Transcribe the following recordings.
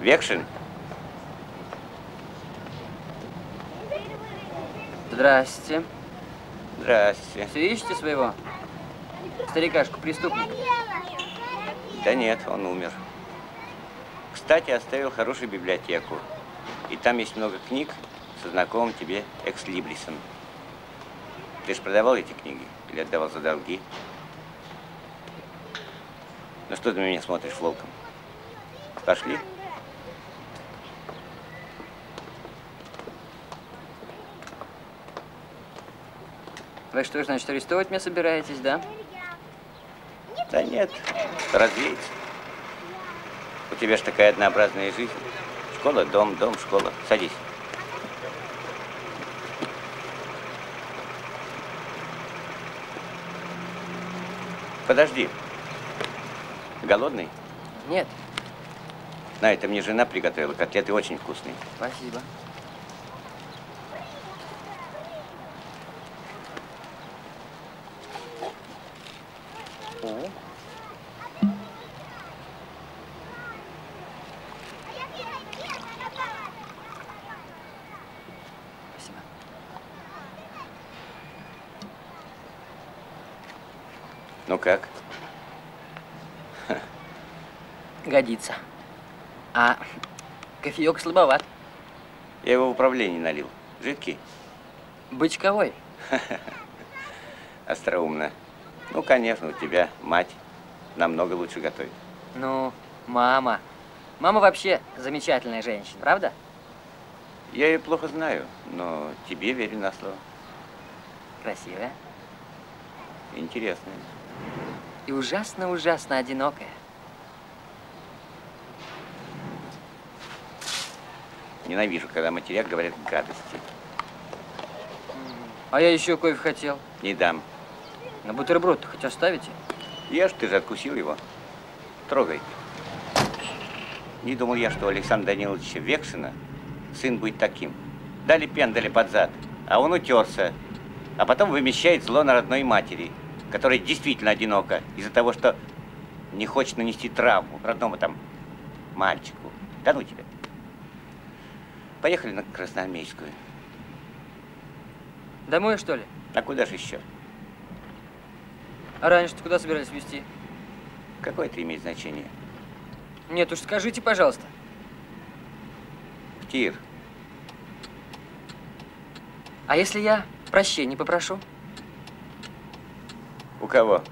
Векшин. Здрасте. Здрасте. Все ищете своего? Старикашку, преступник? Да нет, он умер. Кстати, оставил хорошую библиотеку. И там есть много книг со знакомым тебе экслибрисом. Ты же продавал эти книги или отдавал за долги? Ну что ты на меня смотришь волком? Пошли. Вы что, значит, арестовывать меня собираетесь, да? Да нет, развеется. У тебя же такая однообразная жизнь. Школа, дом, дом, школа. Садись. Подожди. Голодный? Нет. На, это мне жена приготовила. Котлеты очень вкусные. Спасибо. Как? Годится. А кофеек слабоват. Я его в управлении налил. Жидкий? Бычковой. Остроумно. Ну, конечно, у тебя мать намного лучше готовит. Ну, мама. Мама вообще замечательная женщина, правда? Я ее плохо знаю, но тебе верю на слово. Красивая. Интересная. И ужасно-ужасно одинокая. Ненавижу, когда матеря говорят гадости. А я еще кофе хотел. Не дам. На бутерброд-то хоть оставите? Я ж, ты же откусил его. Трогай. Не думал я, что у Александра Даниловича Векшина сын будет таким. Дали пендали под зад, а он утерся. А потом вымещает зло на родной матери, которая действительно одинока из-за того, что не хочет нанести травму родному там мальчику. Да ну тебя. Поехали на Красноармейскую. Домой, что ли? А куда же еще? А раньше-то куда собирались везти? Какое это имеет значение? Нет уж, скажите, пожалуйста. В тир. А если я прощения попрошу? У кого?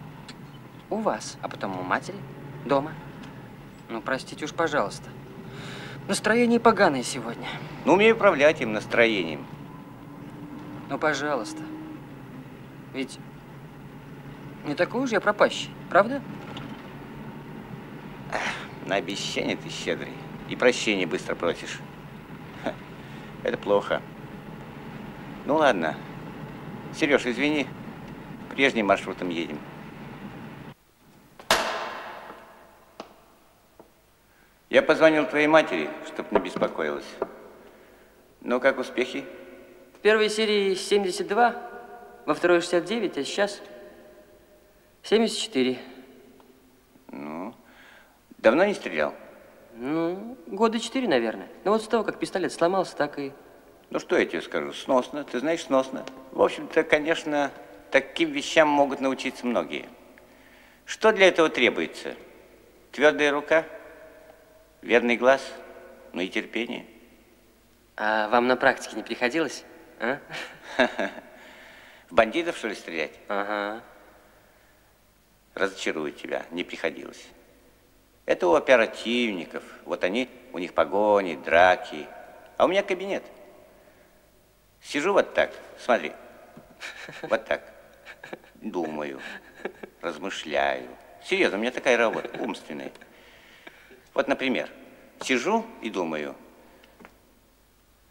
У вас, а потом у матери, дома. Ну, простите уж, пожалуйста. Настроение поганое сегодня. Ну, умею управлять им настроением. Ну, пожалуйста. Ведь не такой уж я пропащий, правда? На обещание ты щедрый. И прощения быстро просишь. Ха, это плохо. Ну, ладно. Сереж, извини. Прежним маршрутом едем. Я позвонил твоей матери, чтобы не беспокоилась. Ну, как успехи? В первой серии 72, во второй 69, а сейчас 74. Ну, давно не стрелял? Ну, года 4, наверное. Ну, вот с того, как пистолет сломался, так и… Ну, что я тебе скажу? Сносно. Ты знаешь, сносно. В общем-то, конечно, таким вещам могут научиться многие. Что для этого требуется? Твердая рука, верный глаз, ну и терпение. А вам на практике не приходилось? А? В бандитов, что ли, стрелять? Ага. Разочарую тебя, не приходилось. Это у оперативников. Вот они, у них погони, драки. А у меня кабинет. Сижу вот так, смотри. Вот так. Думаю, размышляю. Серьезно, у меня такая работа, умственная. Вот, например, сижу и думаю,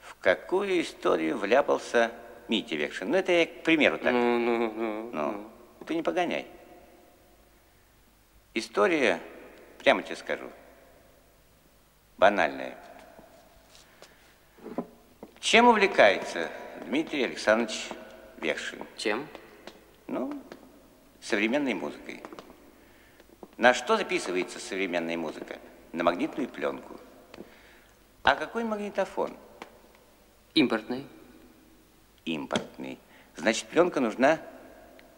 в какую историю вляпался Митя Векшин. Ну, это я, к примеру, так. Ну, ты не погоняй. История, прямо тебе скажу, банальная. Чем увлекается Дмитрий Александрович Векшин? Чем? Ну, современной музыкой. На что записывается современная музыка? На магнитную пленку. А какой магнитофон? Импортный. Импортный. Значит, пленка нужна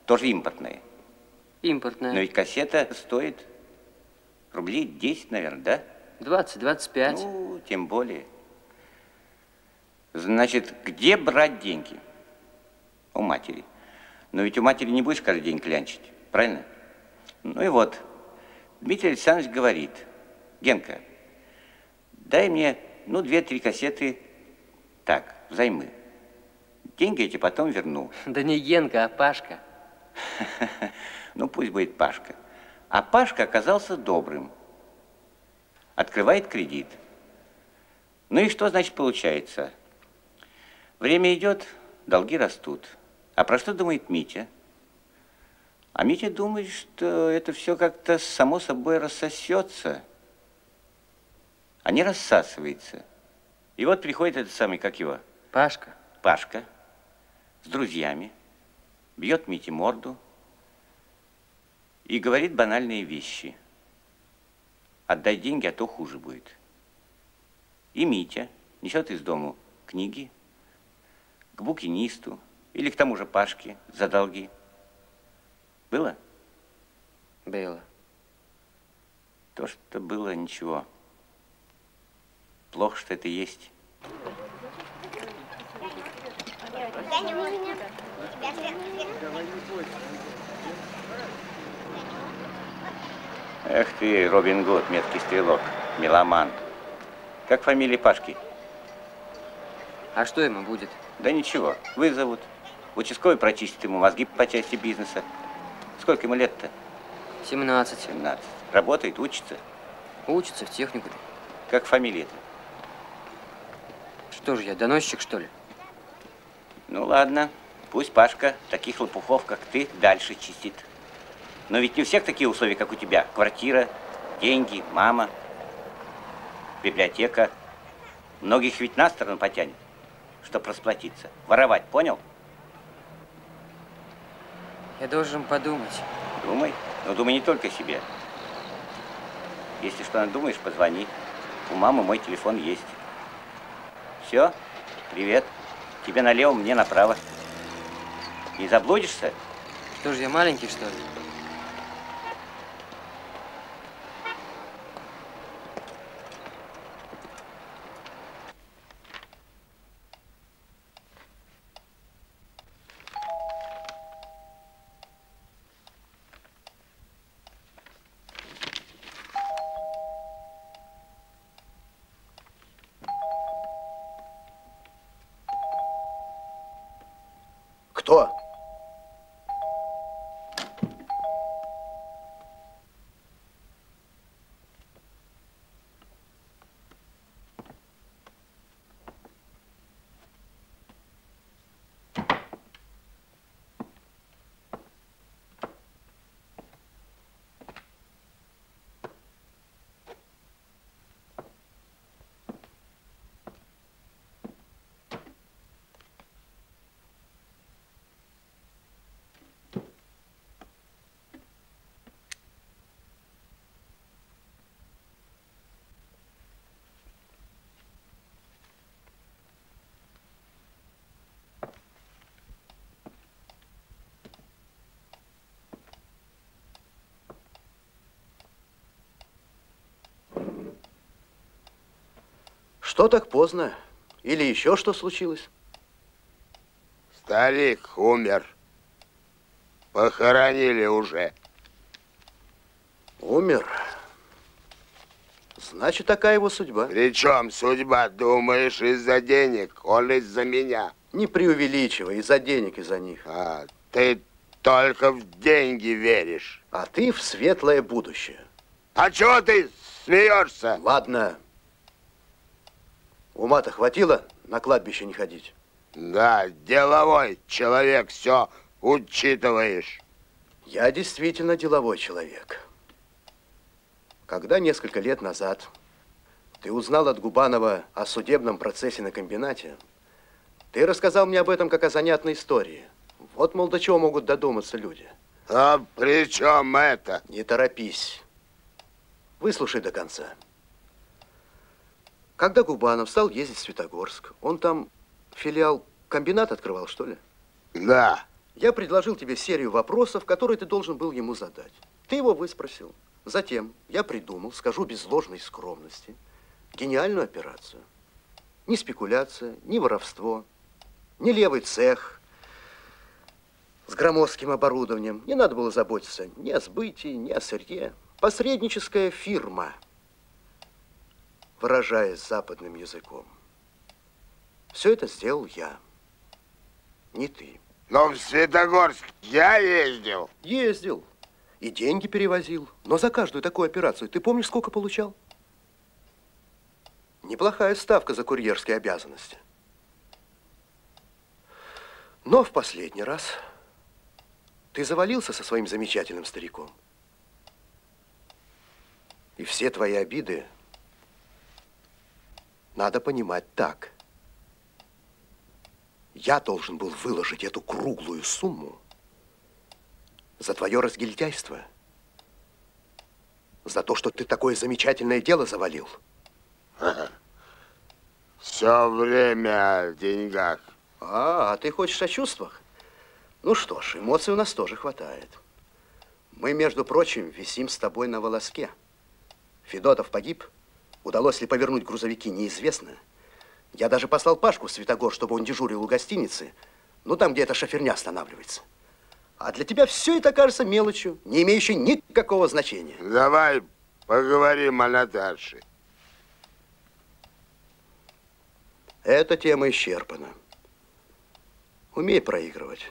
тоже импортная. Импортная. Но ведь кассета стоит рублей 10, наверное, да? 20, 25. Ну, тем более. Значит, где брать деньги? У матери. Но ведь у матери не будешь каждый день клянчить, правильно? Ну и вот, Дмитрий Александрович говорит: Генка, дай мне, ну, 2-3 кассеты, так, взаймы. Деньги я тебе потом верну. Да не Генка, а Пашка. Ну, пусть будет Пашка. А Пашка оказался добрым. Открывает кредит. Ну и что, значит, получается? Время идет, долги растут. А про что думает Митя? А Митя думает, что это все как-то само собой рассосется, а не рассасывается. И вот приходит этот самый, как его? Пашка. Пашка с друзьями, бьет Мите морду и говорит банальные вещи. Отдай деньги, а то хуже будет. И Митя несет из дому книги к букинисту или к тому же Пашке за долги. Было? Было. То, что было, ничего. Плохо, что это есть. Эх ты, Робин Гуд, меткий стрелок, меломан. Как фамилия Пашки? А что ему будет? Да ничего, вызовут. Участковый прочистит ему мозги по части бизнеса. Сколько ему лет-то? 17. 17. Работает, учится? Учится в техникуме. Как фамилия-то? Что же я, доносчик, что ли? Ну ладно, пусть Пашка таких лопухов, как ты, дальше чистит. Но ведь не у всех такие условия, как у тебя. Квартира, деньги, мама, библиотека. Многих ведь на сторону потянет, чтобы расплатиться. Воровать, понял? Я должен подумать. Думай, но думай не только о себе. Если что надумаешь, позвони. У мамы мой телефон есть. Все, привет. Тебе налево, мне направо. Не заблудишься? Что же я маленький, что ли? Что так поздно? Или еще что случилось? Старик умер. Похоронили уже. Умер? Значит, такая его судьба. Причем судьба, думаешь, из-за денег, он из-за меня. Не преувеличивай, из-за денег, из-за них. А ты только в деньги веришь. А ты в светлое будущее. А чего ты смеешься? Ладно. Ума-то хватило на кладбище не ходить? Да, деловой человек, все учитываешь. Я действительно деловой человек. Когда несколько лет назад ты узнал от Губанова о судебном процессе на комбинате, ты рассказал мне об этом как о занятной истории. Вот, мол, до чего могут додуматься люди. А при чем это? Не торопись. Выслушай до конца. Когда Губанов стал ездить в Светогорск, он там филиал комбинат открывал, что ли? Да. Я предложил тебе серию вопросов, которые ты должен был ему задать. Ты его выспросил. Затем я придумал, скажу без ложной скромности, гениальную операцию. Ни спекуляция, ни воровство, ни левый цех с громоздким оборудованием. Не надо было заботиться ни о сбытии, ни о сырье. Посредническая фирма, выражаясь западным языком. Все это сделал я, не ты. Но в Светогорск я ездил. Ездил. И деньги перевозил. Но за каждую такую операцию ты помнишь, сколько получал? Неплохая ставка за курьерские обязанности. Но в последний раз ты завалился со своим замечательным стариком. И все твои обиды надо понимать так. Я должен был выложить эту круглую сумму за твое разгильдяйство. За то, что ты такое замечательное дело завалил. Все время о деньгах. А ты хочешь о чувствах? Ну что ж, эмоций у нас тоже хватает. Мы, между прочим, висим с тобой на волоске. Федотов погиб. Удалось ли повернуть грузовики, неизвестно. Я даже послал Пашку в Светогорск, чтобы он дежурил у гостиницы. Ну, там, где эта шоферня останавливается. А для тебя все это кажется мелочью, не имеющей никакого значения. Давай поговорим о Наташе. Эта тема исчерпана. Умей проигрывать.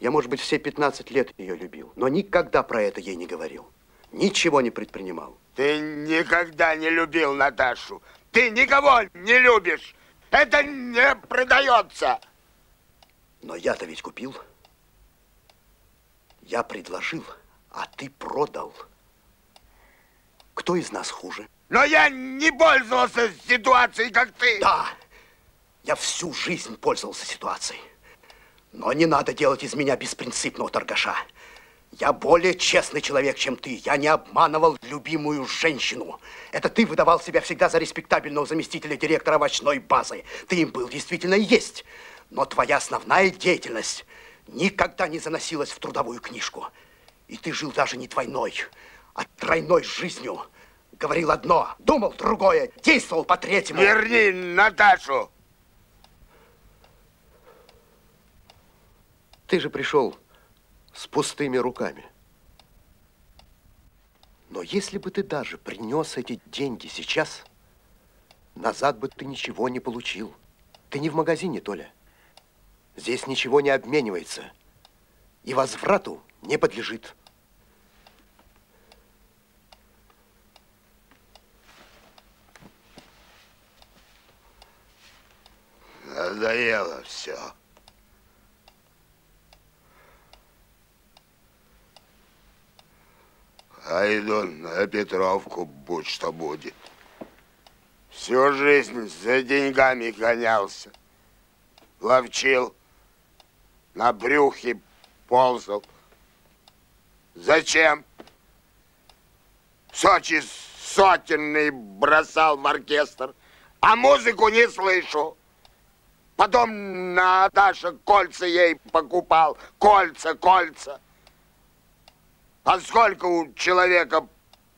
Я, может быть, все 15 лет ее любил, но никогда про это ей не говорил. Ничего не предпринимал. Ты никогда не любил Наташу. Ты никого не любишь. Это не продается. Но я-то ведь купил. Я предложил, а ты продал. Кто из нас хуже? Но я не пользовался ситуацией, как ты. Да, я всю жизнь пользовался ситуацией. Но не надо делать из меня беспринципного торгаша. Я более честный человек, чем ты. Я не обманывал любимую женщину. Это ты выдавал себя всегда за респектабельного заместителя директора овощной базы. Ты им был, действительно, и есть. Но твоя основная деятельность никогда не заносилась в трудовую книжку. И ты жил даже не двойной, а тройной жизнью. Говорил одно, думал другое, действовал по-третьему. Верни Наташу! Ты же пришел с пустыми руками. Но если бы ты даже принес эти деньги сейчас, назад бы ты ничего не получил. Ты не в магазине, Толя. Здесь ничего не обменивается. И возврату не подлежит. Надоело все. А иду на Петровку, будь что будет. Всю жизнь за деньгами гонялся. Ловчил, на брюхе ползал. Зачем? В Сочи сотенный бросал в оркестр, а музыку не слышу. Потом Наташа кольца ей покупал. Кольца. А сколько у человека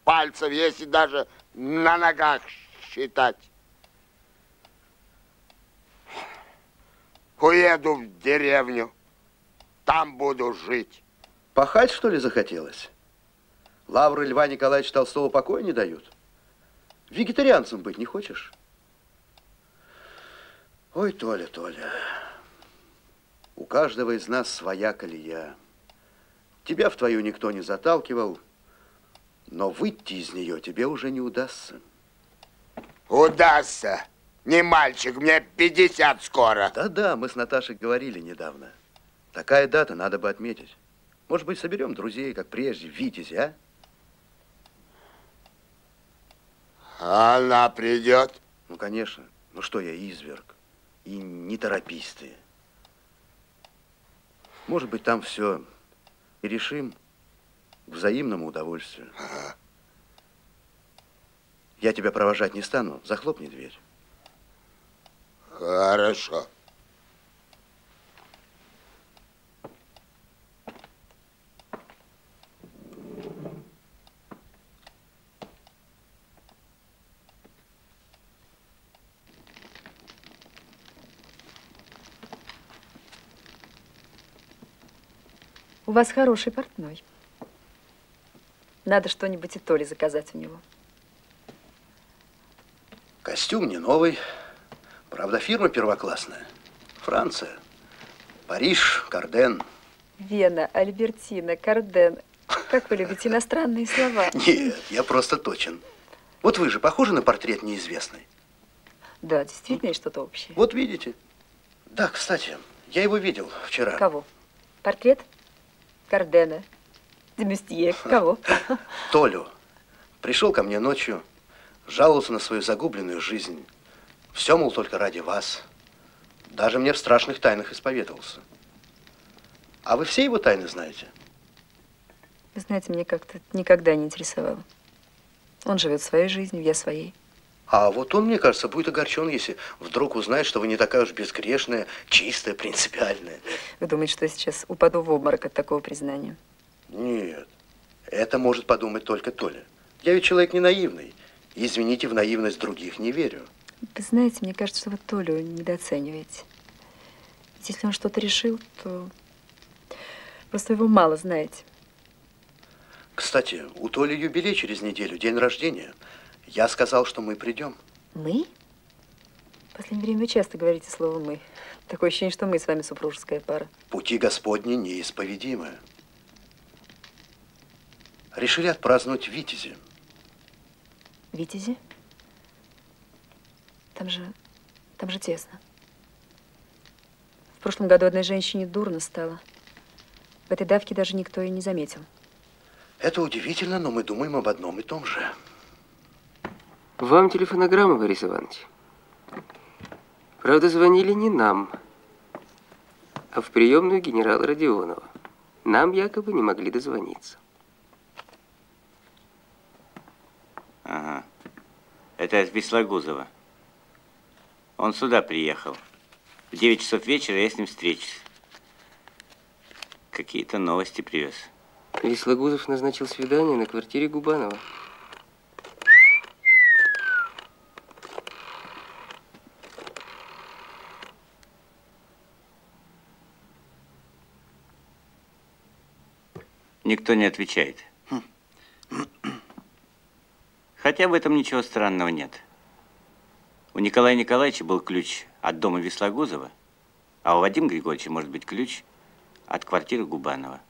пальцев, если даже на ногах считать? Уеду в деревню. Там буду жить. Пахать, что ли, захотелось? Лавры Льва Николаевича Толстого покоя не дают? Вегетарианцем быть не хочешь? Ой, Толя, Толя, у каждого из нас своя колея. Тебя в твою никто не заталкивал, но выйти из нее тебе уже не удастся. Удастся? Не мальчик, мне 50 скоро. Да-да, мы с Наташей говорили недавно. Такая дата, надо бы отметить. Может быть, соберем друзей, как прежде, в Витязе, а? Она придет? Ну, конечно. Ну что я, изверг. И не торопись ты. Может быть, там все и решим к взаимному удовольствию. Ага. Я тебя провожать не стану. Захлопни дверь. Хорошо. У вас хороший портной. Надо что-нибудь и Толе заказать у него. Костюм не новый. Правда, фирма первоклассная. Франция, Париж, Карден. Вена, Альбертина, Карден. Как вы любите иностранные слова. Нет, я просто точен. Вот вы же похожи на портрет неизвестный? Да, действительно есть что-то общее. Вот видите. Да, кстати, я его видел вчера. Кого? Портрет? Кардена, Демюстье, кого? Толю. Пришел ко мне ночью, жаловался на свою загубленную жизнь. Все, мол, только ради вас. Даже мне в страшных тайнах исповедовался. А вы все его тайны знаете? Вы знаете, мне как-то никогда не интересовало. Он живет своей жизнью, я своей. А вот он, мне кажется, будет огорчен, если вдруг узнает, что вы не такая уж безгрешная, чистая, принципиальная. Вы думаете, что я сейчас упаду в обморок от такого признания? Нет, это может подумать только Толя. Я ведь человек не наивный. Извините, в наивность других не верю. Вы знаете, мне кажется, что вы Толю недооцениваете. Ведь если он что-то решил, то просто его мало знаете. Кстати, у Толи юбилей через неделю, день рождения. Я сказал, что мы придем. Мы? В последнее время вы часто говорите слово «мы». Такое ощущение, что мы с вами супружеская пара. Пути Господни неисповедимы. Решили отпраздновать в Витязе. Витязе? Там же тесно. В прошлом году одной женщине дурно стало. В этой давке даже никто и не заметил. Это удивительно, но мы думаем об одном и том же. Вам телефонограмма, Борис Иванович. Правда, звонили не нам, а в приемную генерала Родионова. Нам якобы не могли дозвониться. Ага. Это из Вислогузова. Он сюда приехал. В 9 часов вечера я с ним встречусь. Какие-то новости привез. Вислогузов назначил свидание на квартире Губанова. Никто не отвечает. Хотя в этом ничего странного нет. У Николая Николаевича был ключ от дома Вислогузова, а у Вадима Григорьевича может быть ключ от квартиры Губанова.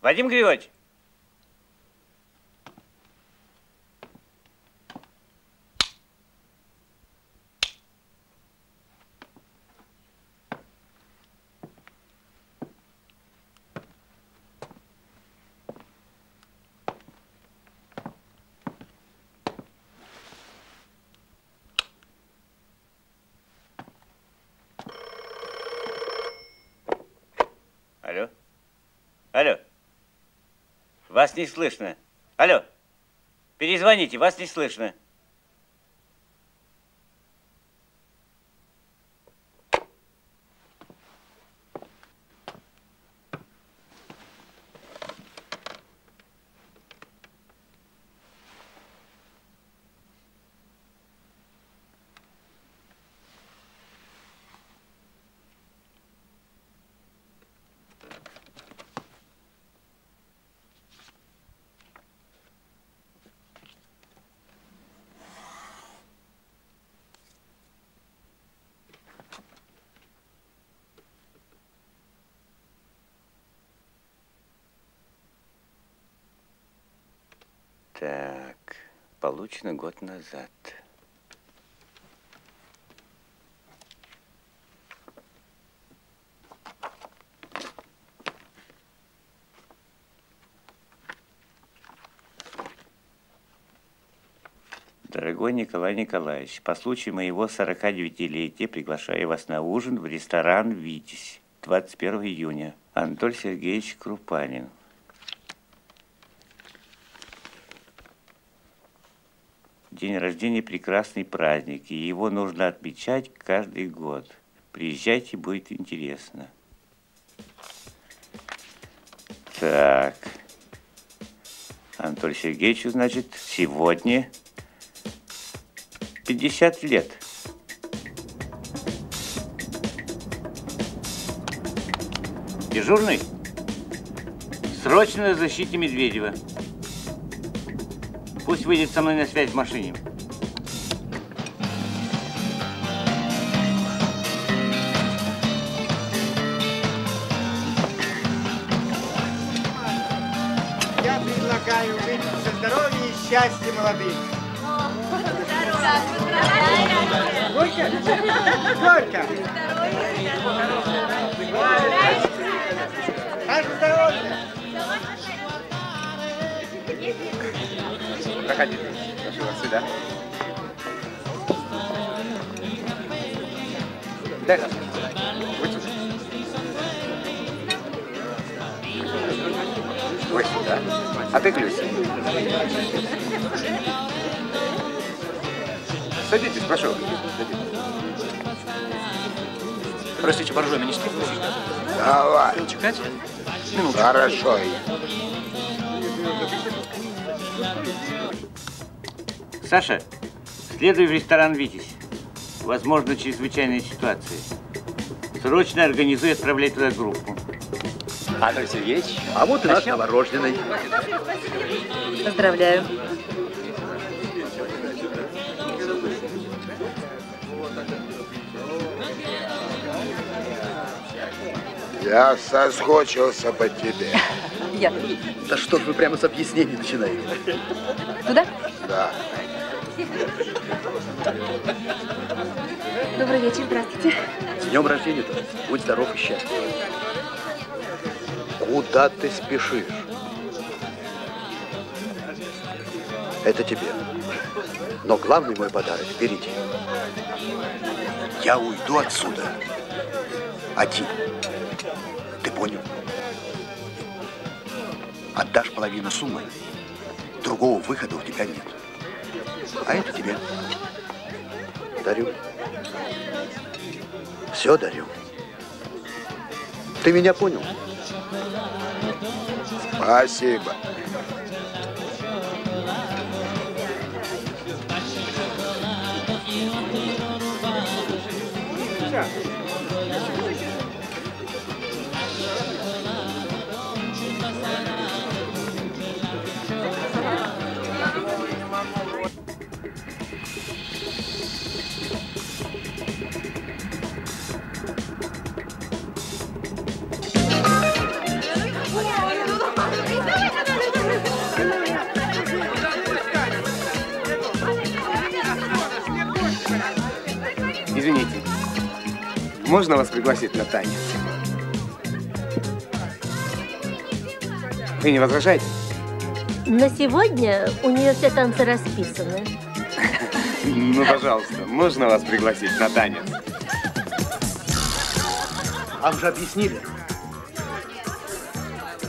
Вадим Григорьевич. Вас не слышно. Алло, перезвоните, вас не слышно. Так, получено год назад. Дорогой Николай Николаевич, по случаю моего 49-летия приглашаю вас на ужин в ресторан «Витязь» 21 июня. Анатолий Сергеевич Крупанин. День рождения – прекрасный праздник, и его нужно отмечать каждый год. Приезжайте, будет интересно. Так. Анатолию Сергеевичу, значит, сегодня 50 лет. Дежурный, срочно защите Медведева. Пусть выйдет со мной на связь в машине. Я предлагаю выйти со здоровья и счастья молодых. Горько? Горько! Ваше здоровье! Проходите. Прошу вас сюда. Дай нас. Вытяжи. Ой, сюда. А ты глюсь. Садитесь, прошу. Простите, боржоми не скидывай. Давай. Чекать? Минуту. Хорошо. Саша, следуй в ресторан «Витязь». Возможно, чрезвычайная ситуация. Срочно организуй, отправляй туда группу. Анатолий Сергеевич, а вот и наш новорожденный. Поздравляю. Я соскучился по тебе. Я. Да что ж вы прямо с объяснений начинаете. Туда? Да. Добрый вечер, здравствуйте. С днем рождения, Толя. Будь здоров и счастлив. Куда ты спешишь? Это тебе. Но главный мой подарок впереди. Я уйду отсюда. Один. Ты понял? Отдашь половину суммы, другого выхода у тебя нет. А это тебе. Дарю. Все дарю. Ты меня понял? Спасибо. Ой, Можно вас пригласить на танец? Вы не возражаете? На сегодня у нее все танцы расписаны. Ну, пожалуйста, можно вас пригласить на танец? А уже объяснили?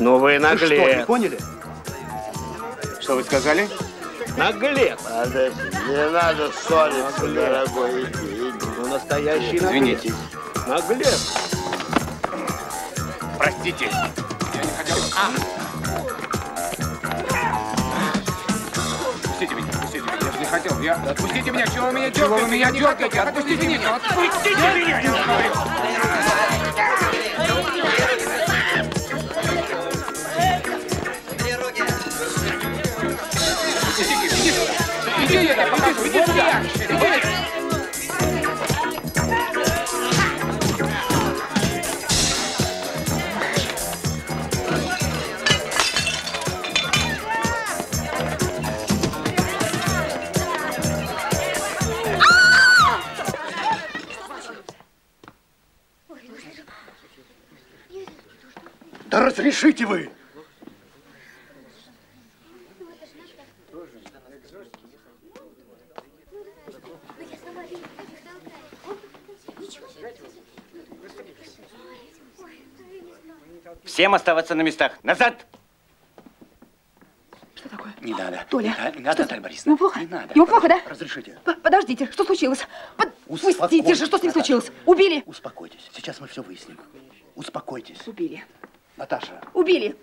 Ну, вы наглец. Вы что, не поняли? Что вы сказали? Наглец. Подожди, не надо ссориться, дорогой. Ну, настоящий наглец. Извините. Наглец. Простите. Я не хотел... Отпустите меня, я же не хотел. Я... Отпустите меня, чего вы меня дергаете? Вы меня дергаете? Отпустите меня! Отпустите меня! Я говорю! Иди сюда, покажу, иди сюда! Да разрешите вы! Всем оставаться на местах. Назад! Что такое? Не надо. Толя. Не надо, Наталья Борисовна. Ему плохо? Не надо. Ему плохо, да? Разрешите. Подождите, что случилось? Пустите же, что с ним случилось? Убили? Успокойтесь. Сейчас мы все выясним. Успокойтесь. Убили. Наташа. Убили.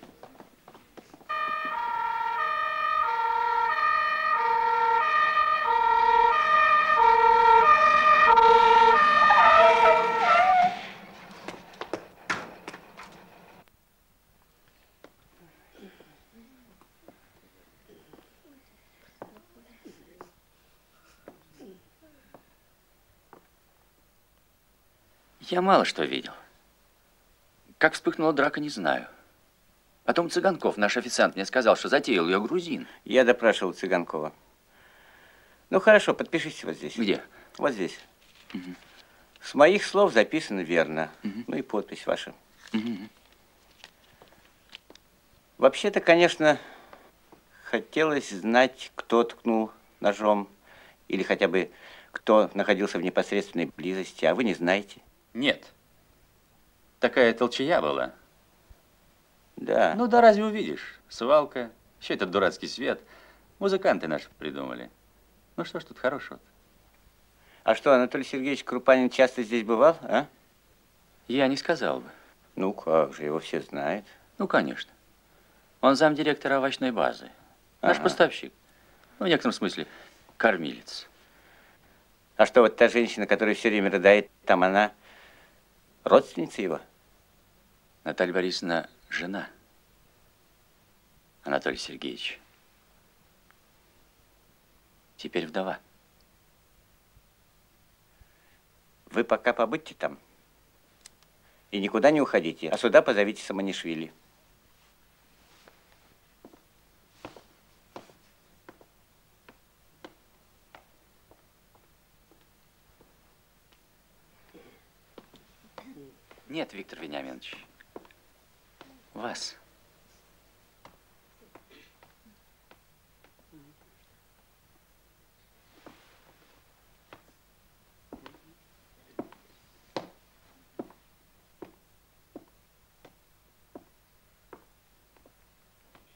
Я мало что видел. Как вспыхнула драка, не знаю. Потом Цыганков, наш официант, мне сказал, что затеял ее грузин. Я допрашивал Цыганкова. Ну хорошо, подпишись вот здесь. Где? Вот здесь. Угу. С моих слов записано верно. Угу. Ну и подпись ваша. Угу. Вообще-то, конечно, хотелось знать, кто ткнул ножом. Или хотя бы, кто находился в непосредственной близости. А вы не знаете. Нет. Такая толчая была. Да. Ну да разве увидишь? Свалка, еще этот дурацкий свет. Музыканты наши придумали. Ну что ж тут хорошего-то? А что, Анатолий Сергеевич Крупанин часто здесь бывал, а? Я не сказал бы. Ну как же, его все знают. Ну конечно. Он замдиректора овощной базы. Наш поставщик. Ну в некотором смысле кормилец. А что, вот та женщина, которая все время рыдает, там она... Родственница его? Наталья Борисовна жена Анатолия Сергеевича. Теперь вдова. Вы пока побудьте там. И никуда не уходите. А сюда позовите Самонишвили. Нет, Виктор Вениаминович, вас.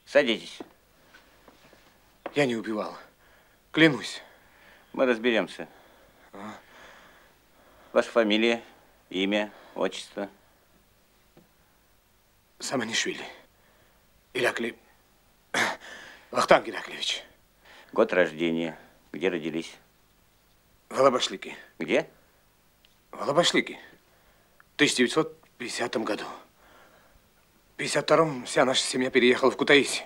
Садитесь. Я не убивал. Клянусь. Мы разберемся. А? Ваша фамилия, имя? Отчество. Самонишвили. Иракли... Вахтанг Ираклиевич. Год рождения. Где родились? В Алабашлики. Где? В Алабашлики. В 1950 году. В 1952-м вся наша семья переехала в Кутаиси.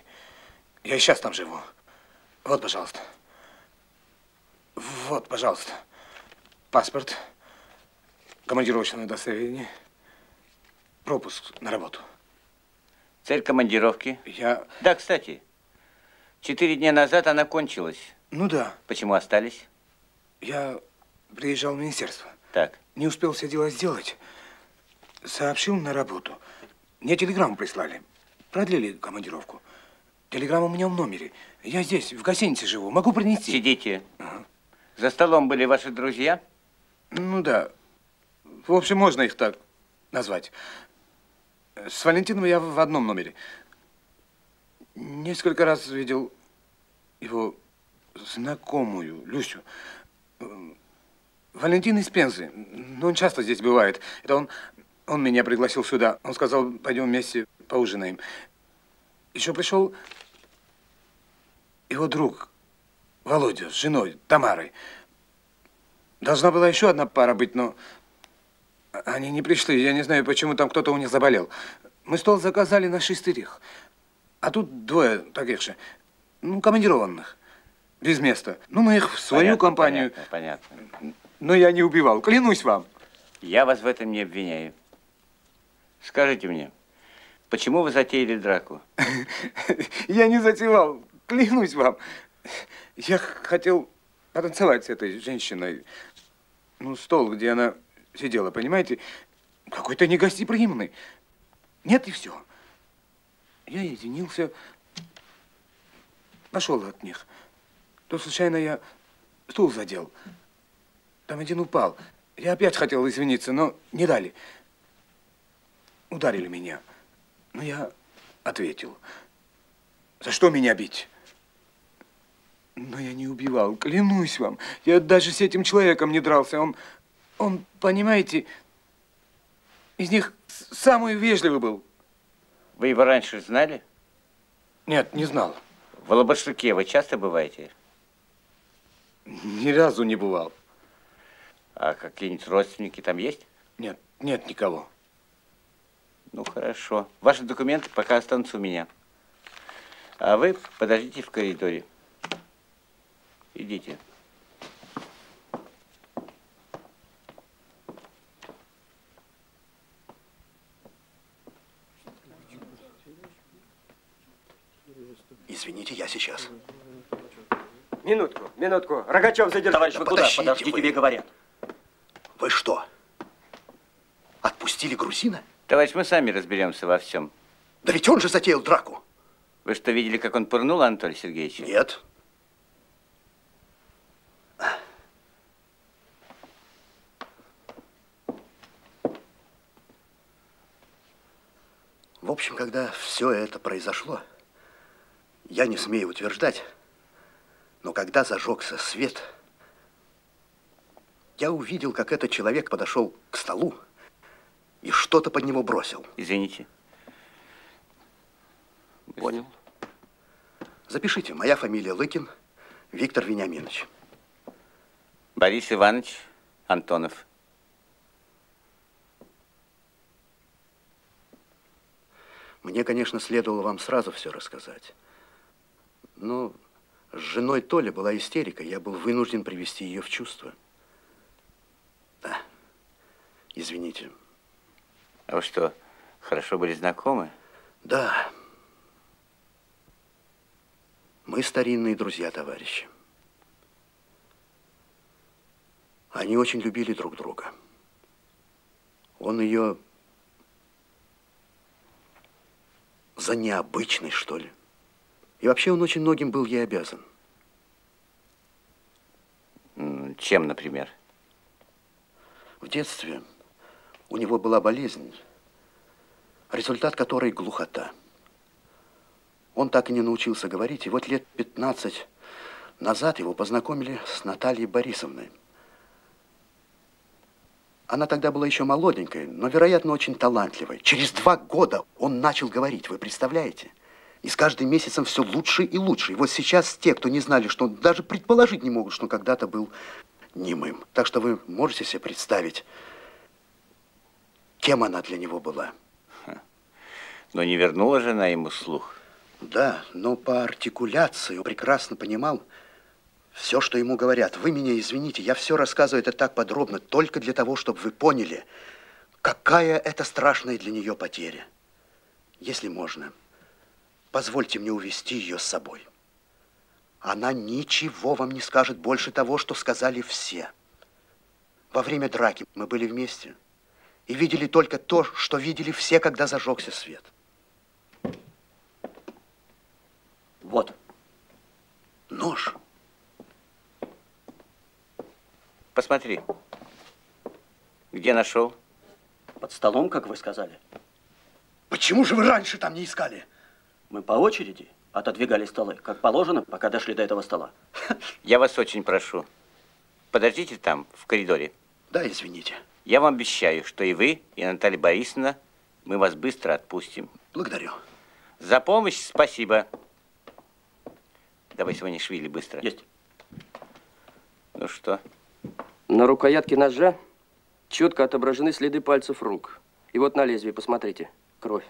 Я и сейчас там живу. Вот, пожалуйста. Вот, пожалуйста. Паспорт. Командировочное удостоверение. Пропуск на работу. Цель командировки? Я... Да, кстати, 4 дня назад она кончилась. Ну да. Почему остались? Я приезжал в министерство. Так. не успел все дела сделать, сообщил на работу. Мне телеграмму прислали. Продлили командировку. Телеграмма у меня в номере. Я здесь, в гостинице живу. Могу принести. Сидите. Ага. За столом были ваши друзья? Ну да. В общем, можно их так назвать. С Валентином я в одном номере. Несколько раз видел его знакомую, Люсю. Валентин из Пензы. Но он часто здесь бывает. Это он меня пригласил сюда. Он сказал, пойдем вместе поужинаем. Еще пришел его друг Володя с женой Тамарой. Должна была еще одна пара быть, но они не пришли. Я не знаю, почему там кто-то у них заболел. Мы стол заказали на шестерых. А тут двое таких же, ну, командированных, без места. Ну, мы их в свою компанию. Понятно. Но я не убивал, клянусь вам. Я вас в этом не обвиняю. Скажите мне, почему вы затеяли драку? Я не затевал, клянусь вам. Я хотел потанцевать с этой женщиной. Ну, стол, где она сидела, понимаете? Какой-то негостеприимный. Нет, и все. Я единился, пошел от них. То случайно я стул задел. Там один упал. Я опять хотел извиниться, но не дали. Ударили меня. Но я ответил. За что меня бить? Но я не убивал, клянусь вам. Я даже с этим человеком не дрался. Он, понимаете, из них самый вежливый был. Вы его раньше знали? Нет, не знал. В Алабашлике вы часто бываете? Ни разу не бывал. А какие-нибудь родственники там есть? Нет, нет никого. Ну, хорошо. Ваши документы пока останутся у меня. А вы подождите в коридоре. Идите. Извините, я сейчас. Минутку, минутку. Рогачев задержал. Товарищ, вы куда? Подождите, тебе говорят. Вы что, отпустили грузина? Товарищ, мы сами разберемся во всем. Да ведь он же затеял драку. Вы что, видели, как он пырнул Анатолия Сергеевича? Нет. В общем, когда все это произошло, я не смею утверждать, но когда зажегся свет, я увидел, как этот человек подошел к столу и что-то под него бросил. Извините. Понял. Запишите, моя фамилия Лыкин, Виктор Вениаминович. Борис Иванович Антонов. Мне, конечно, следовало вам сразу все рассказать. Но с женой Толи была истерика, я был вынужден привести ее в чувство. Да, извините. А вы что, хорошо были знакомы? Да. Мы старинные друзья-товарищи. Они очень любили друг друга. Он ее за необычный, что ли. И вообще он очень многим был ей обязан. Чем, например? В детстве у него была болезнь, результат которой глухота. Он так и не научился говорить, и вот лет 15 назад его познакомили с Натальей Борисовной. Она тогда была еще молоденькой, но, вероятно, очень талантливой. Через 2 года он начал говорить, вы представляете? И с каждым месяцем все лучше и лучше. И вот сейчас те, кто не знали, что он, даже предположить не могут, что когда-то был немым. Так что вы можете себе представить, кем она для него была. Но не вернула же она ему слух. Да, но по артикуляции он прекрасно понимал все, что ему говорят. Вы меня извините, я все рассказываю это так подробно, только для того, чтобы вы поняли, какая это страшная для нее потеря. Если можно, позвольте мне увезти ее с собой. Она ничего вам не скажет больше того, что сказали все. Во время драки мы были вместе и видели только то, что видели все, когда зажегся свет. Вот. Нож. Посмотри. Где нашел? Под столом, как вы сказали. Почему же вы раньше там не искали? Мы по очереди отодвигали столы, как положено, пока дошли до этого стола. Я вас очень прошу, подождите там, в коридоре. Да, извините. Я вам обещаю, что и вы, и Наталья Борисовна, мы вас быстро отпустим. Благодарю. За помощь спасибо. Давай, Самонишвили, быстро. Есть. Ну что? На рукоятке ножа четко отображены следы пальцев рук. И вот на лезвии, посмотрите, кровь.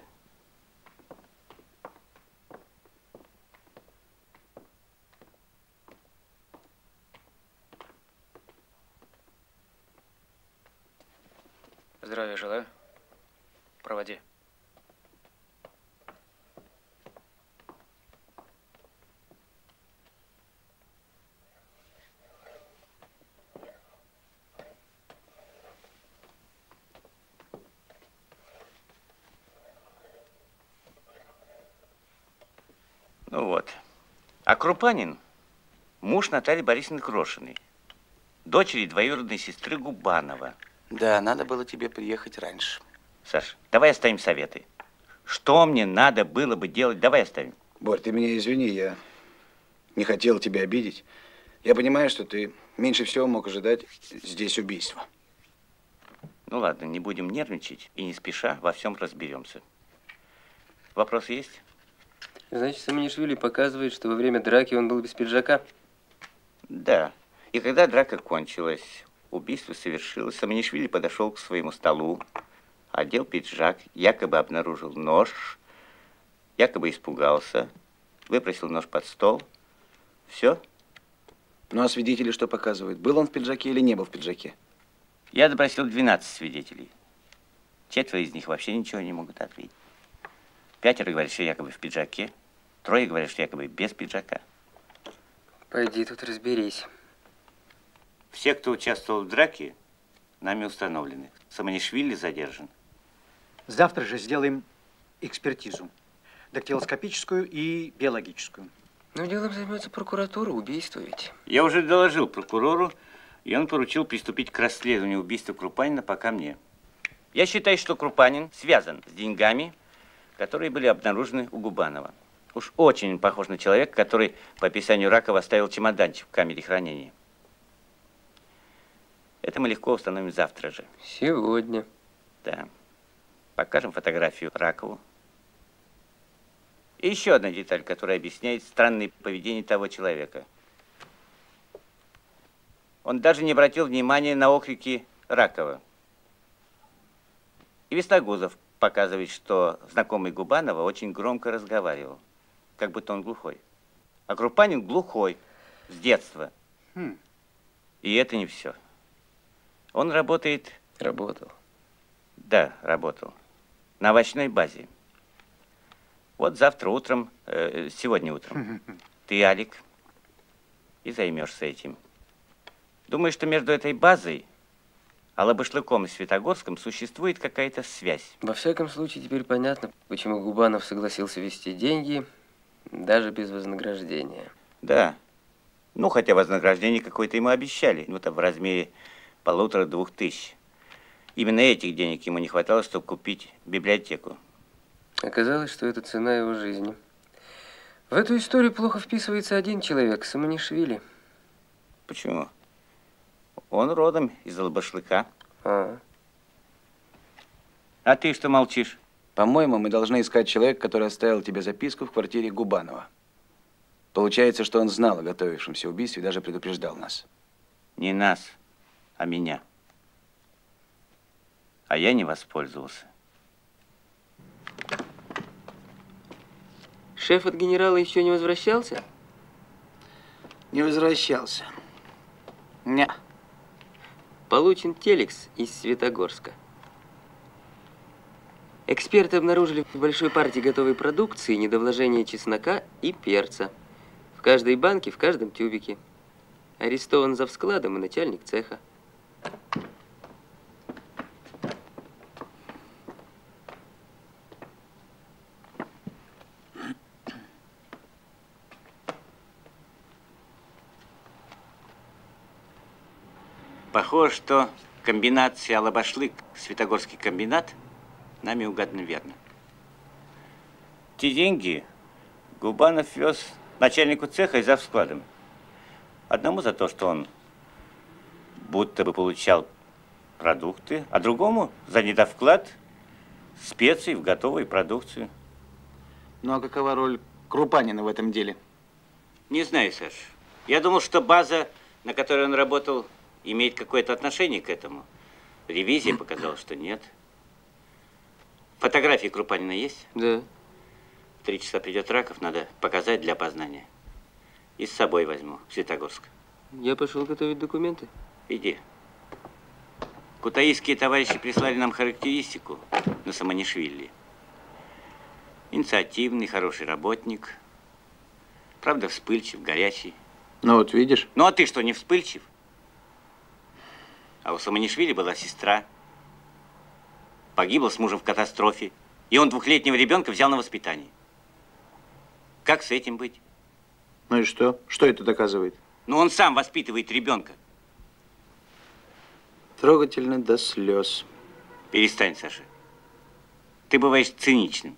Здравия желаю. Проводи. Ну вот. А Крупанин – муж Натальи Борисовны Крошиной, дочери двоюродной сестры Губанова. Да, надо было тебе приехать раньше. Саш, давай оставим советы. Что мне надо было бы делать, давай оставим. Борь, ты меня извини, я не хотел тебя обидеть. Я понимаю, что ты меньше всего мог ожидать здесь убийства. Ну ладно, не будем нервничать и не спеша во всем разберемся. Вопросы есть? Значит, Самонишвили показывает, что во время драки он был без пиджака? Да. И когда драка кончилась, убийство совершилось. Самонишвили подошел к своему столу, одел пиджак, якобы обнаружил нож, якобы испугался, выбросил нож под стол. Все? Ну а свидетели что показывают? Был он в пиджаке или не был в пиджаке? Я допросил 12 свидетелей. Четверо из них вообще ничего не могут ответить. Пятеро говорят, что якобы в пиджаке, трое говорят, что якобы без пиджака. Пойди тут разберись. Все, кто участвовал в драке, нами установлены. Самонишвили задержан. Завтра же сделаем экспертизу. Дактилоскопическую и биологическую. Но делом займется прокуратура, убийство ведь. Я уже доложил прокурору, и он поручил приступить к расследованию убийства Крупанина пока мне. Я считаю, что Крупанин связан с деньгами, которые были обнаружены у Губанова. Уж очень похож на человека, который по описанию Ракова оставил чемоданчик в камере хранения. Это мы легко установим завтра же. Сегодня. Да. Покажем фотографию Ракову. И еще одна деталь, которая объясняет странное поведение того человека. Он даже не обратил внимания на окрики Ракова. И Вислогузов показывает, что знакомый Губанова очень громко разговаривал, как будто он глухой. А Крупанин глухой с детства. И это не все. Он работает... Работал. Да, работал. На овощной базе. Вот завтра утром, сегодня утром, ты, Алик, и займешься этим. Думаю, что между этой базой, Алабашлыком и Светогорском существует какая-то связь. Во всяком случае, теперь понятно, почему Губанов согласился вести деньги даже без вознаграждения. Да. Ну, хотя вознаграждение какое-то ему обещали. Ну, там в размере 1,5–2 тысяч. Именно этих денег ему не хватало, чтобы купить библиотеку. Оказалось, что это цена его жизни. В эту историю плохо вписывается один человек, Самонишвили. Почему? Он родом из Алабашлыка. А ты что молчишь? По-моему, мы должны искать человека, который оставил тебе записку в квартире Губанова. Получается, что он знал о готовившемся убийстве и даже предупреждал нас. Не нас, а меня. А я не воспользовался. Шеф от генерала еще не возвращался? Не возвращался. Не. Получен телекс из Светогорска. Эксперты обнаружили в большой партии готовой продукции недовложение чеснока и перца. В каждой банке, в каждом тюбике. Арестован завскладом и начальник цеха. Похоже, что комбинация Алабашлик, Светогорский комбинат нами угадана верно. Те деньги Губанов вез начальнику цеха и завскладом. Одному за то, что он будто бы получал продукты, а другому за недовклад специй в готовую продукцию. Ну а какова роль Крупанина в этом деле? Не знаю, Саш. Я думал, что база, на которой он работал, имеет какое-то отношение к этому. Ревизия показала, что нет. Фотографии Крупанина есть? Да. В 3 часа придет Раков, надо показать для опознания. И с собой возьму, в Светогорск. Я пошел готовить документы. Иди. Кутаисские товарищи прислали нам характеристику на Самонишвили. Инициативный, хороший работник. Правда, вспыльчив, горячий. Ну вот видишь. Ну а ты что, не вспыльчив? А у Самонишвили была сестра, погибла с мужем в катастрофе, и он 2-летнего ребенка взял на воспитание. Как с этим быть? Ну и что? Что это доказывает? Ну он сам воспитывает ребенка. Трогательно до слез. Перестань, Саша. Ты бываешь циничным.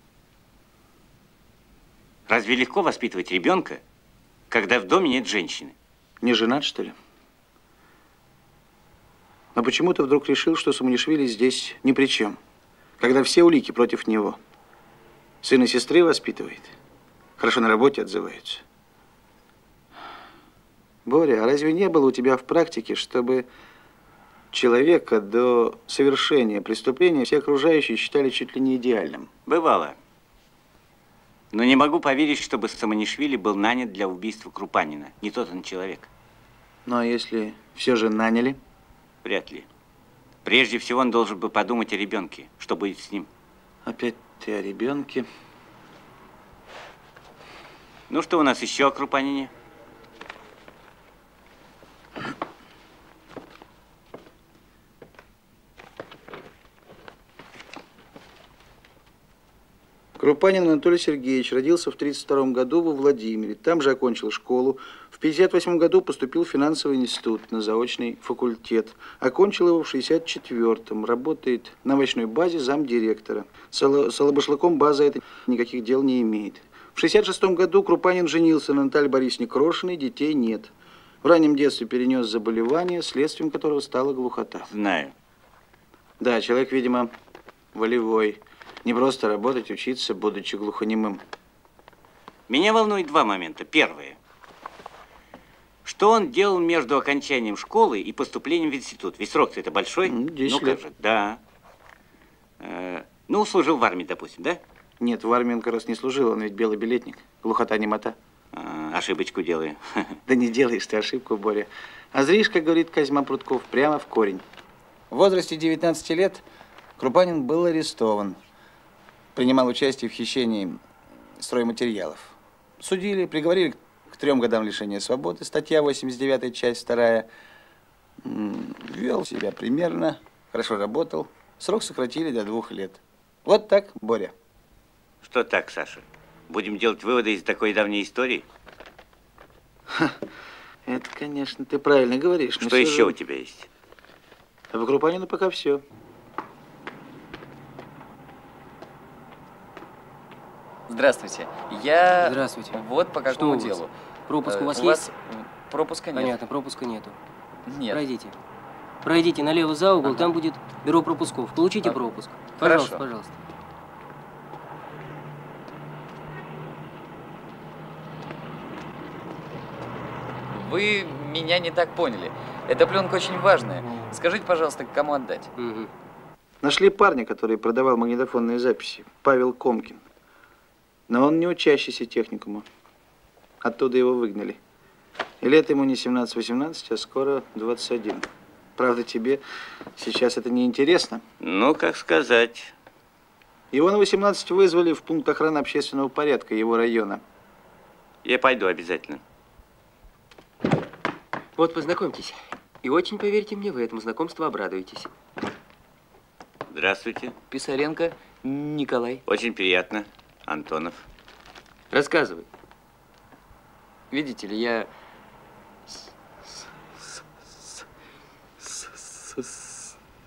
Разве легко воспитывать ребенка, когда в доме нет женщины? Не женат, что ли? Но почему-то вдруг решил, что Самонишвили здесь ни при чем, когда все улики против него. Сына сестры воспитывает, хорошо на работе отзываются. Боря, а разве не было у тебя в практике, чтобы человека до совершения преступления все окружающие считали чуть ли не идеальным? Бывало. Но не могу поверить, чтобы Самонишвили был нанят для убийства Крупанина. Не тот он человек. Ну а если все же наняли? Вряд ли. Прежде всего, он должен был подумать о ребенке. Что будет с ним? Опять ты о ребенке. Ну, что у нас еще о Крупанине? Крупанин Анатолий Сергеевич родился в 1932 году во Владимире. Там же окончил школу. В 1958 году поступил в финансовый институт на заочный факультет. Окончил его в 1964-м. Работает на овощной базе замдиректора. С Алабашлыком база это никаких дел не имеет. В 1966 году Крупанин женился на Наталье Борисовне Крошиной. Детей нет. В раннем детстве перенес заболевание, следствием которого стала глухота. Знаю. Да, человек, видимо, волевой. Не просто работать, учиться, будучи глухонемым. Меня волнует два момента. Первое. Что он делал между окончанием школы и поступлением в институт? Ведь срок-то это большой. 10 лет. Как же, да. Ну, служил в армии, допустим, да? Нет, в армии он как раз не служил, он ведь белый билетник. Глухота, немота. Ошибочку делаю. Да не делаешь ты ошибку, Боря. А зришь, как говорит Козьма Прутков, прямо в корень. В возрасте 19 лет Крупанин был арестован. Принимал участие в хищении стройматериалов. Судили, приговорили к 3 годам лишения свободы. Статья 89, часть 2. Вел себя примерно, хорошо работал. Срок сократили до 2 лет. Вот так, Боря. Что так, Саша? Будем делать выводы из такой давней истории? Ха, это, конечно, ты правильно говоришь. Что еще у тебя есть? А по Крупанину пока все. Здравствуйте. Я… Здравствуйте. Вот по какому делу. Пропуск у вас есть? Пропуска нет. Понятно, пропуска нету. Нет. Пройдите. Пройдите налево за угол, там будет бюро пропусков. Получите пропуск. Пожалуйста, хорошо. Пожалуйста. Вы меня не так поняли. Эта пленка очень важная. Скажите, пожалуйста, кому отдать? Угу. Нашли парня, который продавал магнитофонные записи. Павел Комкин. Но он не учащийся техникуму. Оттуда его выгнали. И лет ему не 17-18, а скоро 21. Правда, тебе сейчас это не интересно. Ну, как сказать. Его на 18 вызвали в пункт охраны общественного порядка его района. Я пойду обязательно. Вот, познакомьтесь. И очень, поверьте мне, вы этому знакомству обрадуетесь. Здравствуйте. Писаренко Николай. Очень приятно, Антонов. Рассказывай. Видите ли, я...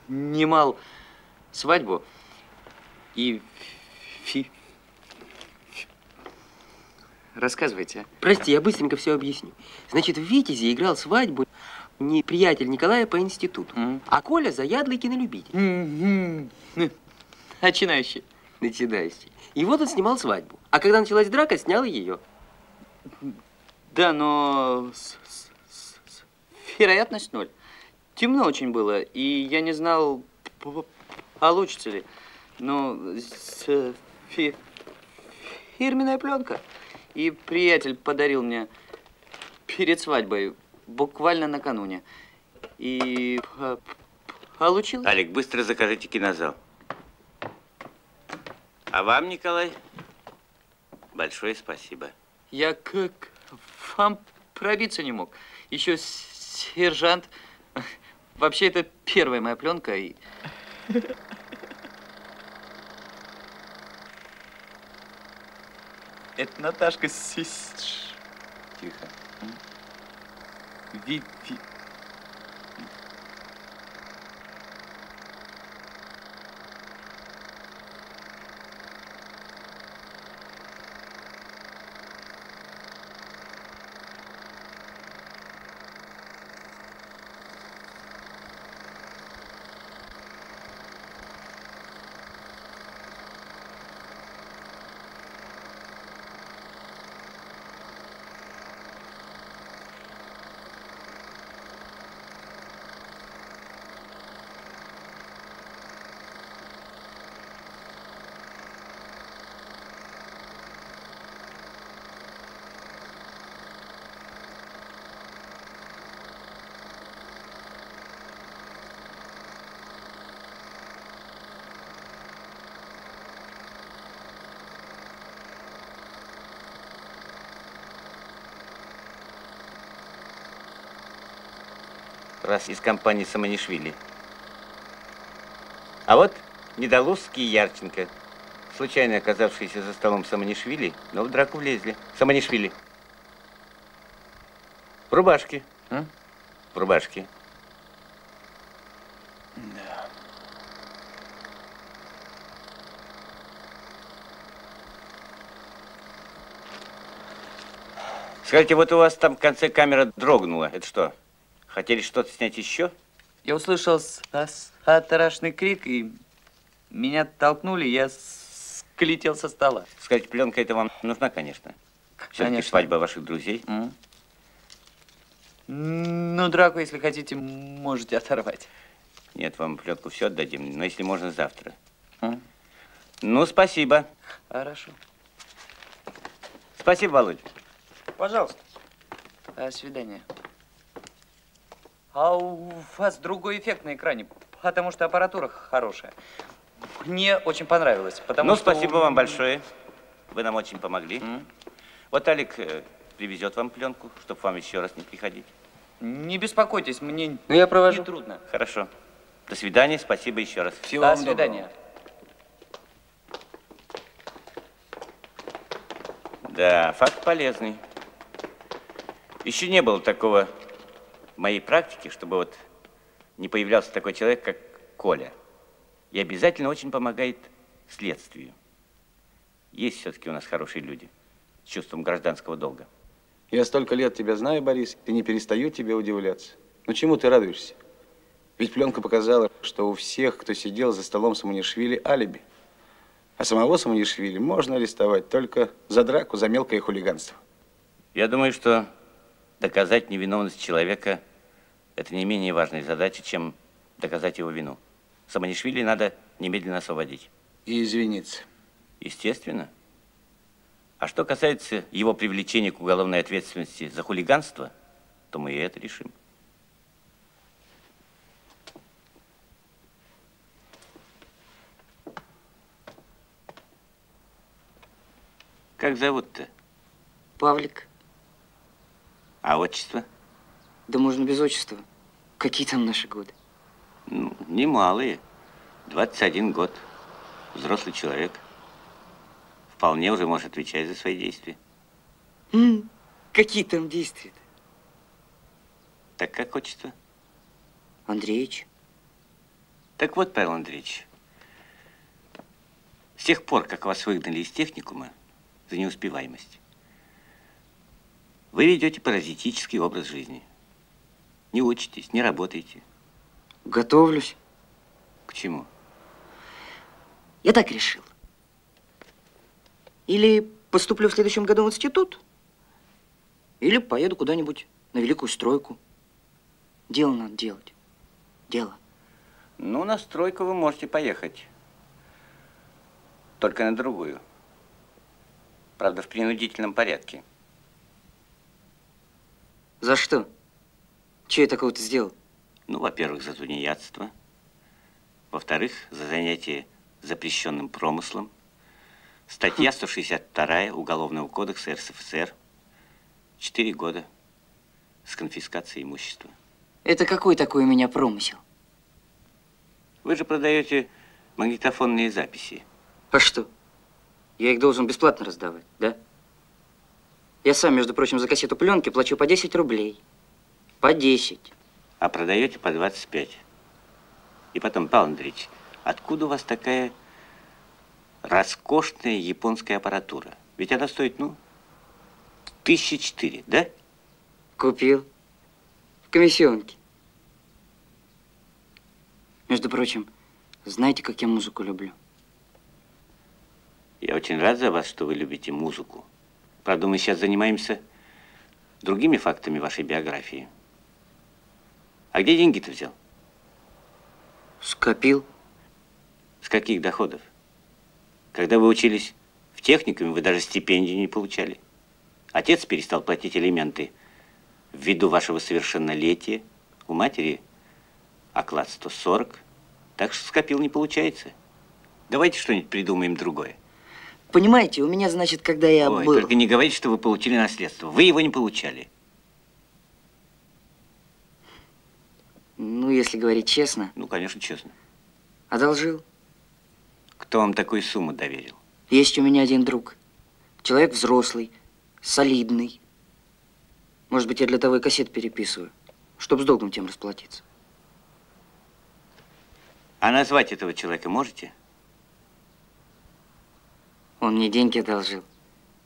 снимал свадьбу и... Рассказывайте. Прости, я быстренько все объясню. Значит, в Витязе играл свадьбу не приятель Николая по институту, а Коля заядлый кинолюбитель. Начинающий. Начинающий. И вот он снимал свадьбу. А когда началась драка, снял ее. Да, но... вероятность ноль. Темно очень было, и я не знал, получится ли. Но фирменная пленка. И приятель подарил мне перед свадьбой, буквально накануне. И получил. Алик, быстро закажите кинозал. А вам, Николай, большое спасибо. Я как вам пробиться не мог. Еще сержант. Вообще, это первая моя пленка. И... Это Наташка сесть. Тихо. Ви-ви. Раз из компании Самонишвили. А вот недолузский Ярченко, случайно оказавшиеся за столом Самонишвили, но в драку влезли. Самонишвили. В рубашке. А? В рубашке. Да. Скажите, вот у вас там в конце камера дрогнула. Это что? Хотели что-то снять еще? Я услышал страшный крик, и меня толкнули, я склетел со стола. Скажите, пленка это вам нужна, конечно. Все-таки свадьба ваших друзей. Ну, драку, если хотите, можете оторвать. Нет, вам пленку все отдадим, но если можно, завтра. Ну, спасибо. Хорошо. Спасибо, Володь. Пожалуйста. До свидания. А у вас другой эффект на экране, потому что аппаратура хорошая. Мне очень понравилось, потому что… Ну, спасибо вам большое. Вы нам очень помогли. Вот Алик привезет вам пленку, чтобы вам еще раз не приходить. Не беспокойтесь, мне я провожу. Не трудно. Хорошо. До свидания, спасибо еще раз. Всего вам доброго. До свидания. Да, факт полезный. Еще не было такого… В моей практике, чтобы вот не появлялся такой человек, как Коля. И обязательно очень помогает следствию. Есть все-таки у нас хорошие люди с чувством гражданского долга. Я столько лет тебя знаю, Борис, и не перестаю тебе удивляться. Но чему ты радуешься? Ведь пленка показала, что у всех, кто сидел за столом Самонишвили, алиби. А самого Самонишвили можно арестовать только за драку, за мелкое хулиганство. Я думаю, что доказать невиновность человека – это не менее важная задача, чем доказать его вину. Самонишвили надо немедленно освободить. И извиниться. Естественно. А что касается его привлечения к уголовной ответственности за хулиганство, то мы и это решим. Как зовут-то? Павлик. А отчество? Да можно без отчества. Какие там наши годы? Ну, немалые. 21 год. Взрослый человек. Вполне уже может отвечать за свои действия. Какие там действия-то? Так как отчество? Андреевич. Так вот, Павел Андреевич, с тех пор, как вас выгнали из техникума за неуспеваемость, вы ведете паразитический образ жизни. Не учитесь, не работаете. Готовлюсь. К чему? Я так решил. Или поступлю в следующем году в институт, или поеду куда-нибудь на великую стройку. Дело надо делать. Дело. Ну, на стройку вы можете поехать. Только на другую. Правда, в принудительном порядке. За что? Чего я такого-то сделал? Ну, во-первых, за тунеядство. Во-вторых, за занятие запрещенным промыслом. Статья 162 Уголовного кодекса РСФСР. 4 года с конфискацией имущества. Это какой такой у меня промысел? Вы же продаете магнитофонные записи. А что? Я их должен бесплатно раздавать, да? Я сам, между прочим, за кассету пленки плачу по 10 рублей. По 10. А продаете по 25. И потом, Павел Андреевич, откуда у вас такая роскошная японская аппаратура? Ведь она стоит, ну, 4 тысячи, да? Купил. В комиссионке. Между прочим, знаете, как я музыку люблю? Я очень рад за вас, что вы любите музыку. Правда, мы сейчас занимаемся другими фактами вашей биографии. А где деньги ты взял? Скопил. С каких доходов? Когда вы учились в техникуме, вы даже стипендии не получали. Отец перестал платить алименты ввиду вашего совершеннолетия. У матери оклад 140. Так что скопил не получается. Давайте что-нибудь придумаем другое. Понимаете, у меня, значит, когда я был… Ой, только не говорите, что вы получили наследство. Вы его не получали. Ну, если говорить честно… Ну, конечно, честно. Одолжил. Кто вам такую сумму доверил? Есть у меня один друг. Человек взрослый, солидный. Может быть, я для того и кассет переписываю, чтобы с долгом тем расплатиться. А назвать этого человека можете? Он мне деньги одолжил.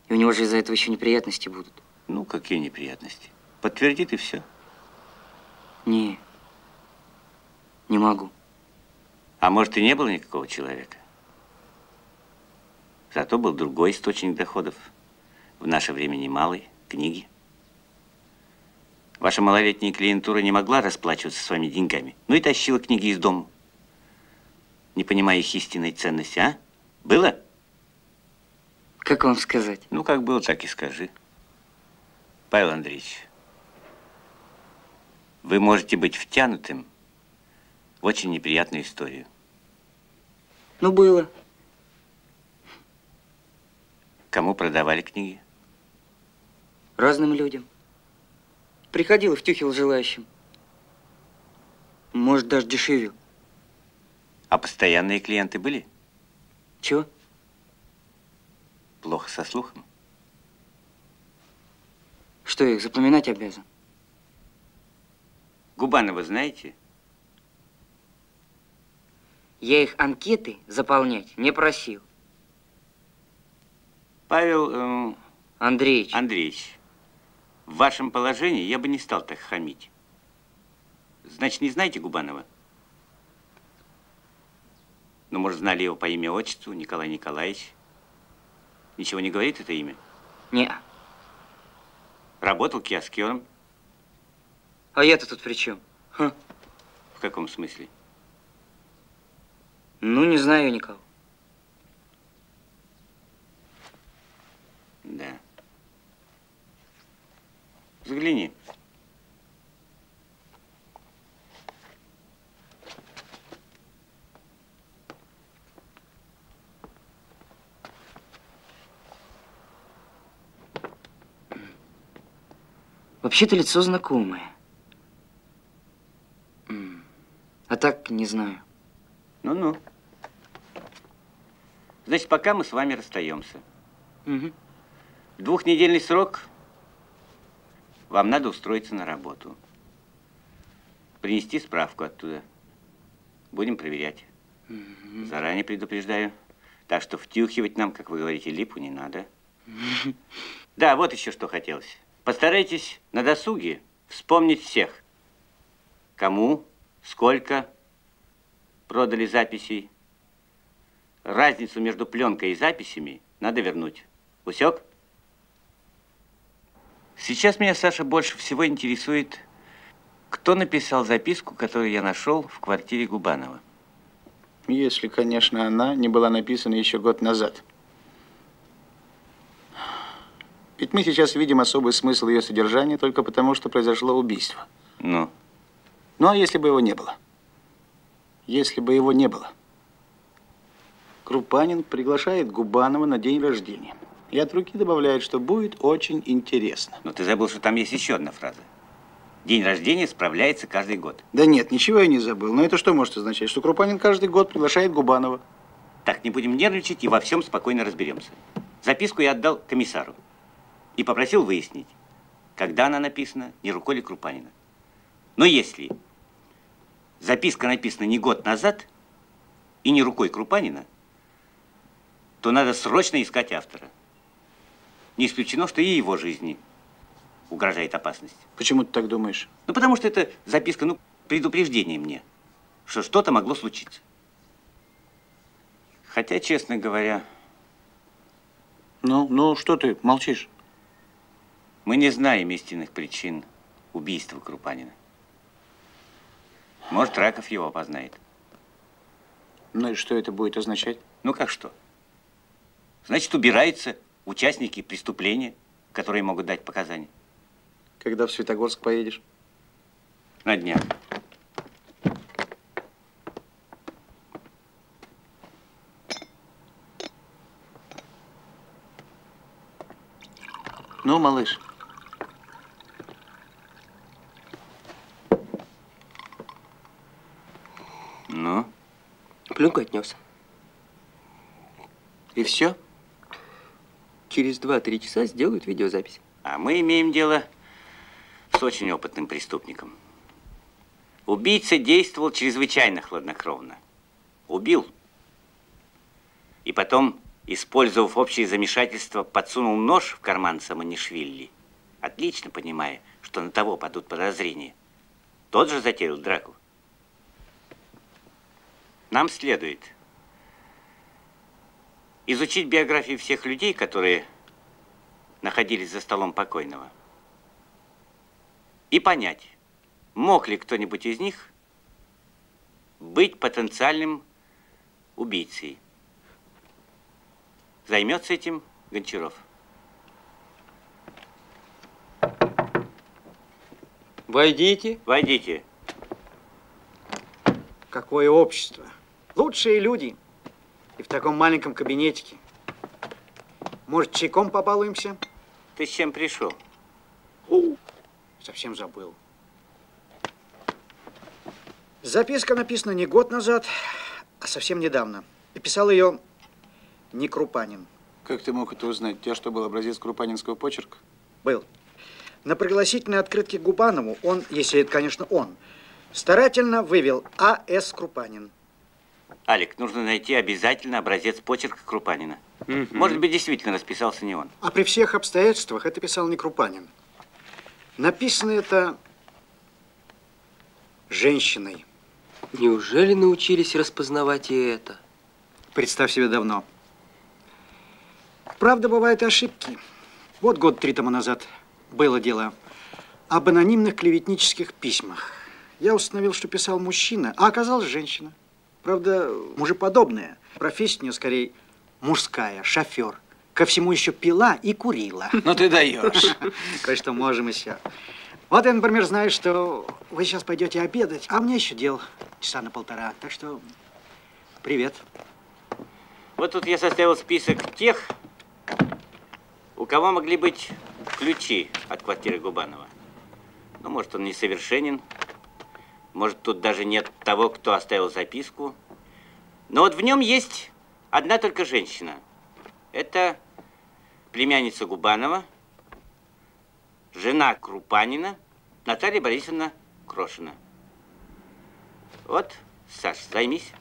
И у него же из-за этого еще неприятности будут. Ну, какие неприятности? Подтвердит и все. Не. Не могу. А может, и не было никакого человека? Зато был другой источник доходов. В наше время немалый. Книги. Ваша малолетняя клиентура не могла расплачиваться с вами деньгами. Ну и тащила книги из дома. Не понимая их истинной ценности, а? Было? Как вам сказать? Ну, как было, так и скажи. Павел Андреевич, вы можете быть втянутым в очень неприятную историю. Ну, было. Кому продавали книги? Разным людям. Приходил и втюхивал желающим. Может, даже дешевил. А постоянные клиенты были? Чего? Плохо со слухом? Что, я их запоминать обязан? Губанова знаете? Я их анкеты заполнять не просил. Павел… Андреевич. Андреевич, в вашем положении я бы не стал так хамить. Значит, не знаете Губанова? Ну, может, знали его по имя-отчеству, Николай Николаевич. Ничего не говорит это имя? Не-а. Работал киоскером. А я-то тут при чем? Ха. В каком смысле? Ну, не знаю никого. Да. Загляни. Вообще-то лицо знакомое. не знаю. Ну-ну. Значит, пока мы с вами расстаемся. Угу. Двухнедельный срок. Вам надо устроиться на работу. Принести справку оттуда. Будем проверять. Угу. Заранее предупреждаю. Так что втюхивать нам, как вы говорите, липу не надо. Угу. Да, вот еще что хотелось. Постарайтесь на досуге вспомнить всех. Кому, сколько продали записей. Разницу между пленкой и записями надо вернуть. Усек? Сейчас меня, Саша, больше всего интересует, кто написал записку, которую я нашел в квартире Губанова. Если, конечно, она не была написана еще год назад. Ведь мы сейчас видим особый смысл ее содержания только потому, что произошло убийство. Ну? Ну, а если бы его не было? Если бы его не было. Крупанин приглашает Губанова на день рождения. И от руки добавляет, что будет очень интересно. Но ты забыл, что там есть еще одна фраза. День рождения справляется каждый год. Да нет, ничего я не забыл. Но это что может означать? Что Крупанин каждый год приглашает Губанова. Так, не будем нервничать и во всем спокойно разберемся. Записку я отдал комиссару. И попросил выяснить, когда она написана, не рукой ли Крупанина. Но если записка написана не год назад и не рукой Крупанина, то надо срочно искать автора. Не исключено, что и его жизни угрожает опасность. Почему ты так думаешь? Ну, потому что эта записка, ну, предупреждение мне, что что-то могло случиться. Хотя, честно говоря... Ну, что ты молчишь? Мы не знаем истинных причин убийства Крупанина. Может, Раков его опознает. Ну и что это будет означать? Ну как что? Значит, убираются участники преступления, которые могут дать показания. Когда в Светогорск поедешь? На днях. Ну, малыш. Ну? Пленку отнес. И все? Через 2-3 часа сделают видеозапись. А мы имеем дело с очень опытным преступником. Убийца действовал чрезвычайно хладнокровно. Убил. И потом, использовав общее замешательство, подсунул нож в карман Самонишвили, отлично понимая, что на того падут подозрения. Тот же затеял драку. Нам следует изучить биографии всех людей, которые находились за столом покойного, и понять, мог ли кто-нибудь из них быть потенциальным убийцей. Займется этим Гончаров. Войдите. Войдите. Какое общество. Лучшие люди. И в таком маленьком кабинетике. Может, чайком побалуемся? Ты с чем пришел? Совсем забыл. Записка написана не год назад, а совсем недавно. И писал ее не Крупанин. Как ты мог это узнать? У тебя что, был образец крупанинского почерка? Был. На пригласительной открытке Губанову он, если это, конечно, он, старательно вывел А.С. Крупанин. Алик, нужно найти обязательно образец почерка Крупанина. Может быть, действительно расписался не он. А при всех обстоятельствах это писал не Крупанин. Написано это женщиной. Неужели научились распознавать и это? Представь себе, давно. Правда, бывают ошибки. Вот год 3 тому назад было дело об анонимных клеветнических письмах. Я установил, что писал мужчина, а оказалась женщина. Правда, мужеподобная. Профессия у нее скорее мужская, шофер. Ко всему еще пила и курила. Ну ты даешь. Кое-что можем еще. Вот я, например, знаю, что вы сейчас пойдете обедать, а мне еще дел часа на 1,5. Так что привет. Вот тут я составил список тех, у кого могли быть ключи от квартиры Губанова. Ну, может, он несовершенен. Может, тут даже нет того, кто оставил записку. Но вот в нем есть одна только женщина. Это племянница Губанова, жена Крупанина, Наталья Борисовна Крошина. Вот, Саш, займись.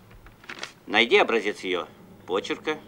Найди образец ее почерка.